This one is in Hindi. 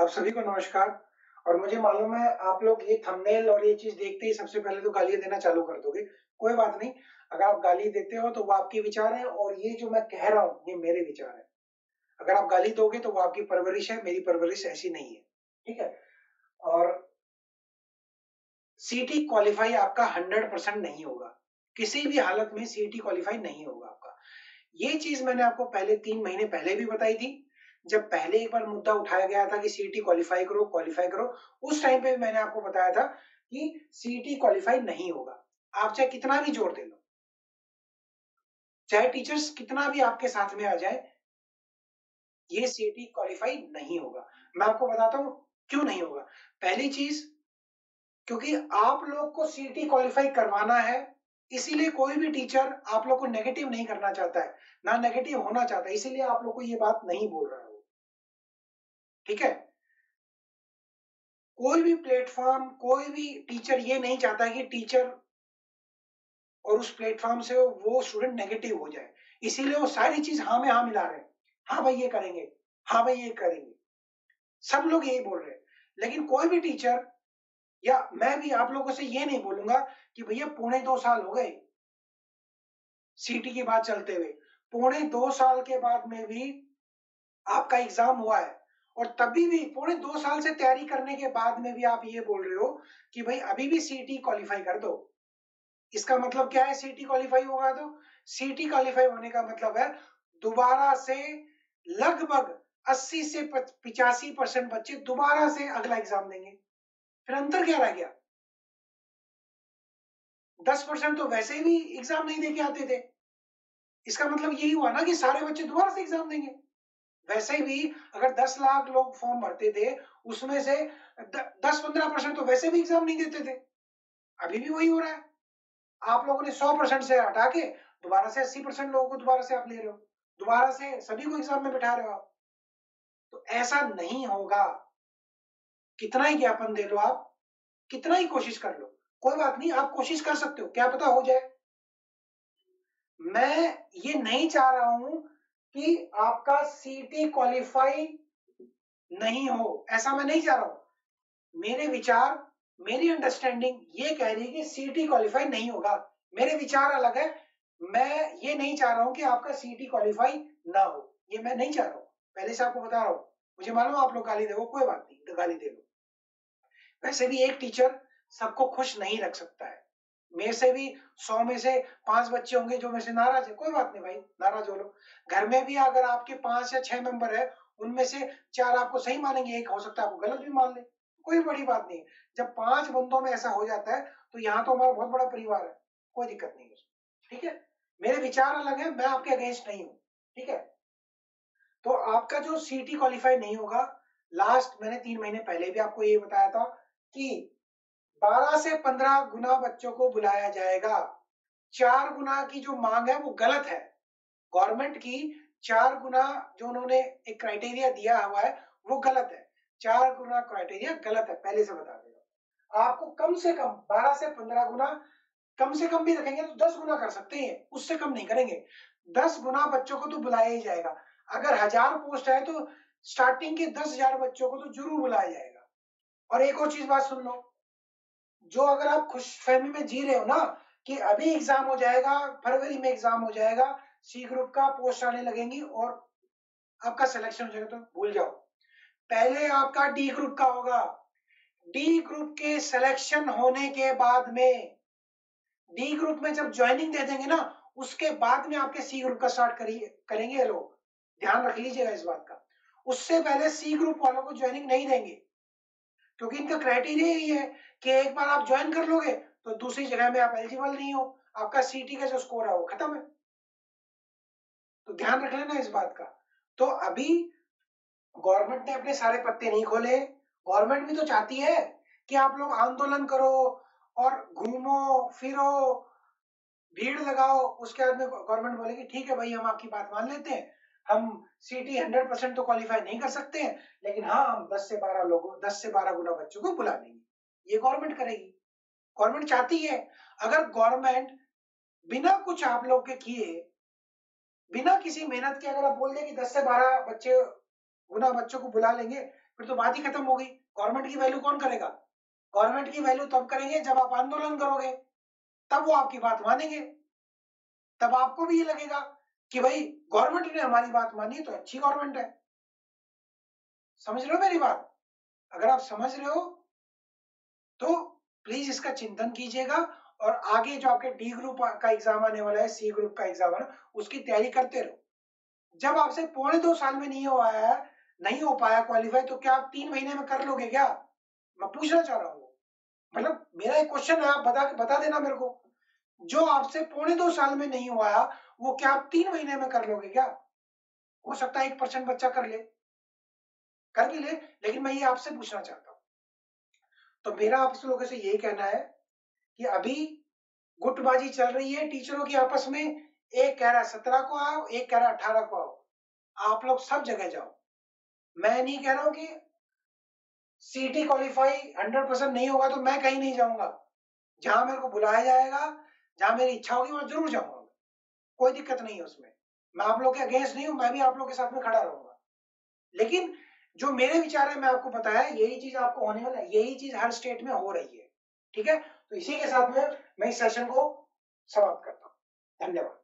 आप सभी को नमस्कार। और मुझे मालूम है आप लोग ये थंबनेल और ये चीज देखते ही सबसे पहले तो गालियां देना चालू कर दोगे। कोई बात नहीं, अगर आप गाली देते हो तो वो आपके विचार है और ये जो मैं कह रहा हूँ ये मेरे विचार है। अगर आप गाली दोगे तो वो आपकी परवरिश है, मेरी परवरिश ऐसी नहीं है, ठीक है। और सीटी क्वालिफाई आपका 100% नहीं होगा, किसी भी हालत में सीटी क्वालिफाई नहीं होगा आपका। ये चीज मैंने आपको पहले 3 महीने पहले भी बताई थी, जब पहले एक बार मुद्दा उठाया गया था कि सीटी क्वालिफाई करो, उस टाइम पे भी मैंने आपको बताया था कि सीटी क्वालिफाई नहीं होगा। आप चाहे कितना भी जोर दे लो, चाहे टीचर्स कितना भी आपके साथ में आ जाए, ये सीटी क्वालिफाई नहीं होगा। मैं आपको बताता हूं क्यों नहीं होगा। पहली चीज, क्योंकि आप लोग को सीटी क्वालिफाई करवाना है, इसीलिए कोई भी टीचर आप लोग को नेगेटिव नहीं करना चाहता है, ना नेगेटिव होना चाहता है, इसीलिए आप लोग को ये बात नहीं बोल रहा है, ठीक है। कोई भी प्लेटफॉर्म, कोई भी टीचर ये नहीं चाहता कि टीचर और उस प्लेटफॉर्म से वो स्टूडेंट नेगेटिव हो जाए, इसीलिए वो सारी चीज हाँ में हाँ मिला रहे हैं। हाँ भाई ये करेंगे, हाँ भाई ये करेंगे, सब लोग यही बोल रहे हैं। लेकिन कोई भी टीचर या मैं भी आप लोगों से ये नहीं बोलूंगा कि भैया 2.5 साल हो गए सीटी की बात चलते हुए, 2.5 साल के बाद में भी आपका एग्जाम हुआ है और तभी भी 2.5 साल से तैयारी करने के बाद में भी आप ये बोल रहे हो कि भाई अभी भी सीटी क्वालिफाई कर दो। इसका मतलब क्या है? सीटी क्वालिफाई होगा तो सीटी क्वालिफाई होने का मतलब है दोबारा से लगभग 80 से 85% बच्चे दोबारा से अगला एग्जाम देंगे। फिर अंतर क्या रह गया? 10% तो वैसे भी एग्जाम नहीं देके आते थे, इसका मतलब यही हुआ ना कि सारे बच्चे दोबारा से एग्जाम देंगे। वैसे भी अगर 10 लाख लोग फॉर्म भरते थे, उसमें से 10-15% तो वैसे भी एग्जाम नहीं देते थे। अभी भी वही हो रहा है। आप लोगों ने 100% से हटा के दोबारा से 80% लोगों को दोबारा से आप ले रहे हो, दोबारा से सभी को एग्जाम में बैठा रहे हो। तो ऐसा नहीं होगा। कितना ही ज्ञापन दे लो आप, कितना ही कोशिश कर लो, कोई बात नहीं, आप कोशिश कर सकते हो, क्या पता हो जाए। मैं ये नहीं चाह रहा हूं कि आपका सीटी क्वालिफाई नहीं हो, ऐसा मैं नहीं चाह रहा हूं। मेरे विचार, मेरी अंडरस्टैंडिंग ये कह रही है कि सीटी क्वालिफाई नहीं होगा। मेरे विचार अलग है, मैं ये नहीं चाह रहा हूं कि आपका सीटी क्वालिफाई ना हो, ये मैं नहीं चाह रहा हूं, पहले से आपको बता रहा हूं। मुझे मालूम आप लोग गाली दो, कोई बात नहीं, गाली दे लो। वैसे भी एक टीचर सबको खुश नहीं रख सकता है। मेरे से भी 100 में से 5 बच्चे होंगे जो मेरे से नाराज है, कोई बात नहीं भाई, नाराज हो लो। घर में भी अगर आपके 5 या 6 मेंबर है, उनमें से 4 आपको सही मानेंगे, 1 हो सकता है आपको गलत भी मान ले, कोई बड़ी बात नहीं। जब 5 बंदों में ऐसा हो जाता है तो यहाँ तो हमारा बहुत बड़ा परिवार है, कोई दिक्कत नहीं है, ठीक है। मेरे विचार अलग है, मैं आपके अगेंस्ट नहीं हूँ, ठीक है। तो आपका जो सीटी क्वालिफाई नहीं होगा, लास्ट मैंने 3 महीने पहले भी आपको ये बताया था कि 12 से 15 गुना बच्चों को बुलाया जाएगा। 4 गुना की जो मांग है वो गलत है। गवर्नमेंट की 4 गुना जो उन्होंने एक क्राइटेरिया दिया हुआ है वो गलत है। 4 गुना क्राइटेरिया गलत है, पहले से बता देगा। आपको कम से कम 12 से 15 गुना, कम से कम भी रखेंगे तो 10 गुना कर सकते हैं, उससे कम नहीं करेंगे। 10 गुना बच्चों को तो बुलाया ही जाएगा। अगर 1000 पोस्ट है तो स्टार्टिंग के 10,000 बच्चों को तो जरूर बुलाया जाएगा। और एक और चीज बात सुन लो, जो अगर आप खुशफहमी में जी रहे हो ना कि अभी एग्जाम हो जाएगा, फरवरी में एग्जाम हो जाएगा, सी ग्रुप का पोस्ट आने लगेंगी और आपका सिलेक्शन हो जाएगा, तो भूल जाओ। पहले आपका डी ग्रुप का होगा। डी ग्रुप के सिलेक्शन होने के बाद में, डी ग्रुप में जब ज्वाइनिंग दे देंगे ना, उसके बाद में आपके सी ग्रुप का स्टार्ट करेंगे लोग, ध्यान रख लीजिएगा इस बात का। उससे पहले सी ग्रुप वालों को ज्वाइनिंग नहीं देंगे, क्योंकि इनका क्राइटेरिया यही है कि एक बार आप ज्वाइन कर लोगे तो दूसरी जगह में आप एलिजिबल नहीं हो, आपका सीटी का जो स्कोर है वो खत्म है। तो ध्यान रख लेना इस बात का। तो अभी गवर्नमेंट ने अपने सारे पत्ते नहीं खोले। गवर्नमेंट भी तो चाहती है कि आप लोग आंदोलन करो और घूमो फिरो, भीड़ लगाओ। उसके बाद में गवर्नमेंट बोलेगी ठीक है भाई, हम आपकी बात मान लेते हैं, हम सीटी 100% तो क्वालिफाई नहीं कर सकते हैं, लेकिन हाँ हम 10 से 12 लोगों, 10 से 12 गुना बच्चों को बुला लेंगे। ये गवर्नमेंट करेगी, गवर्नमेंट चाहती है। अगर गवर्नमेंट बिना कुछ आप लोग के किए, बिना किसी मेहनत के अगर आप बोल दें कि 10 से 12 बच्चे वो ना बच्चों को बुला लेंगे, फिर तो बात ही खत्म हो गई। गवर्नमेंट की वैल्यू कौन करेगा? गवर्नमेंट की वैल्यू तब करेंगे जब आप आंदोलन करोगे, तब वो आपकी बात मानेंगे, तब आपको भी ये लगेगा कि भाई गवर्नमेंट ने हमारी बात मानी तो अच्छी गवर्नमेंट है। समझ रहे हो मेरी बात? अगर आप समझ रहे हो तो प्लीज इसका चिंतन कीजिएगा और आगे जो आपके डी ग्रुप का एग्जाम आने वाला है, सी ग्रुप का एग्जाम आना, उसकी तैयारी करते रहो। जब आपसे 2.5 साल में नहीं हो पाया क्वालिफाई, तो क्या आप 3 महीने में कर लोगे क्या? मैं पूछना चाह रहा हूँ, मतलब मेरा एक क्वेश्चन है, आप बता देना मेरे को। जो आपसे 2.5 साल में नहीं हुआ वो क्या आप 3 महीने में कर लोगे क्या? हो सकता है 1% बच्चा कर भी ले, लेकिन मैं ये आपसे पूछना चाहता हूँ। तो मेरा आपसे लोगों से यही कहना है कि अभी गुटबाजी चल रही है टीचरों की आपस में, एक कह रहा 17 को आओ, एक कह रहा 18 को आओ। आप लोग सब जगह जाओ, मैं नहीं कह रहा हूं कि सीटी क्वालिफाई 100% नहीं होगा तो मैं कहीं नहीं जाऊंगा। जहां मेरे को बुलाया जाएगा, जहां मेरी इच्छा होगी मैं जरूर जाऊंगा, कोई दिक्कत नहीं है उसमें। मैं आप लोग के अगेंस्ट नहीं हूं, मैं भी आप लोग के साथ में खड़ा रहूंगा, लेकिन जो मेरे विचार है मैं आपको बताया, यही चीज आपको होने वाला है, यही चीज हर स्टेट में हो रही है। ठीक है, तो इसी के साथ में मैं इस सेशन को समाप्त करता हूँ। धन्यवाद।